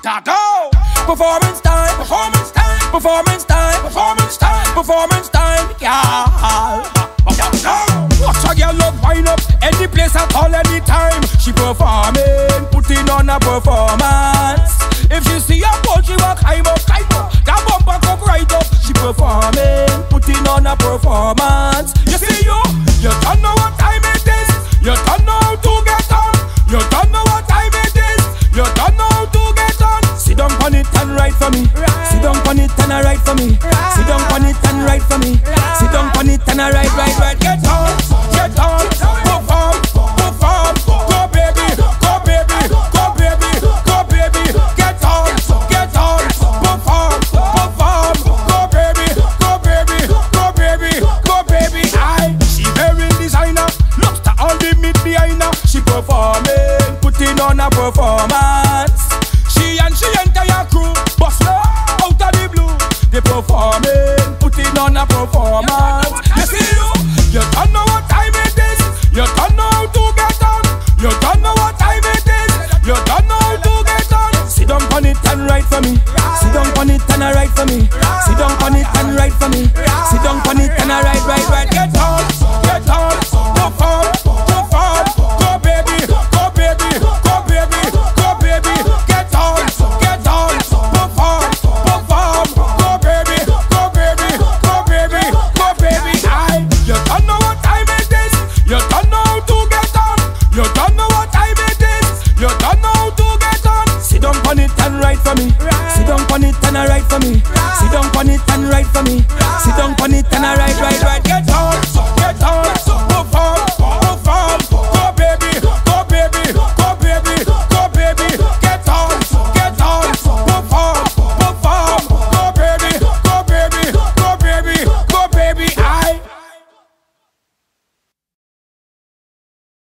Da-do! Performance time, performance time, performance time, performance time, performance time, y'all. Watch a girl love wind up any place at all, any time. She performing, putting on a performance. If you see a pole, she will climb up, that bumper cock right up. She performing, putting on a performance. You see you, you don't know what time it is, you don't know how to get on, you don't know what time it is, you don't know how to get on. Sit down on it and write for me, right. Sit down on it and write for me, right.